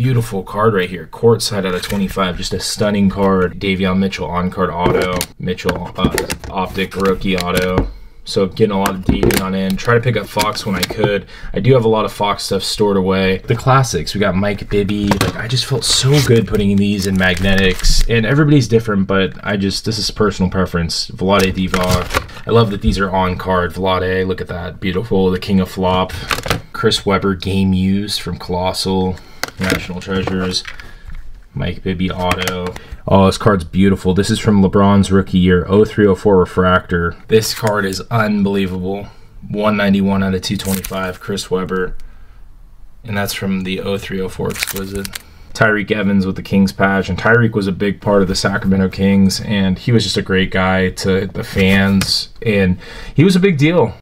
beautiful card right here. Courtside out of 25. Just a stunning card. Davion Mitchell on-card auto. Mitchell Optic rookie auto. So getting a lot of dating on in. Try to pick up Fox when I could. I do have a lot of Fox stuff stored away. The classics, we got Mike Bibby. Like, I just felt so good putting these in magnetics. And everybody's different, but I just, this is personal preference. Vlade Divac. I love that these are on card. Vlade, look at that. Beautiful. The King of Flop. Chris Webber game used from Colossal. National Treasures. Mike Bibby auto. Oh, this card's beautiful. This is from LeBron's rookie year, 0304 Refractor. This card is unbelievable. 191 out of 225, Chris Webber. And that's from the 0304 Exquisite. Tyreek Evans with the Kings patch. And Tyreek was a big part of the Sacramento Kings, and he was just a great guy to the fans. And he was a big deal.